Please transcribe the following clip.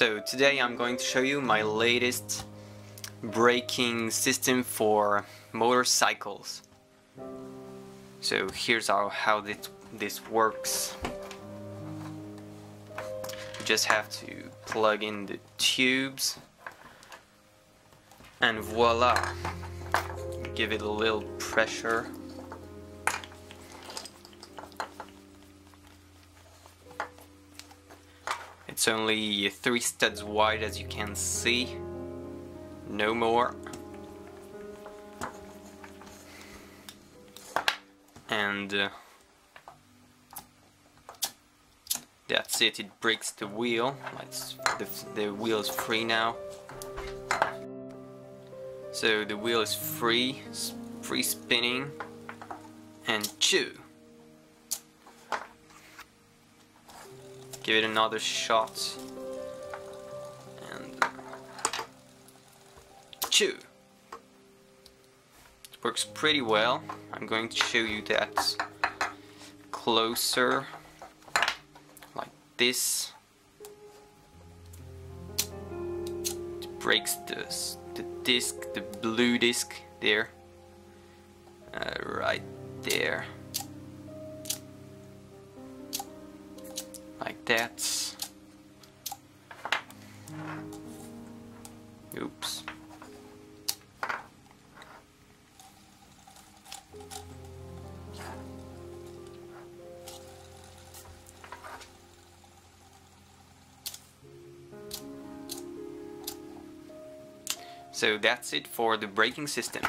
So today I'm going to show you my latest braking system for motorcycles. So here's how this works. You just have to plug in the tubes and voila, give it a little pressure. It's only 3 studs wide, as you can see, no more. And that's it, it breaks the wheel. The wheel is free now. So the wheel is free spinning, and chew. Give it another shot, and chew! It works pretty well. I'm going to show you that closer, like this. It breaks the disc, the blue disc there, right there. Like that. Oops. So that's it for the braking system.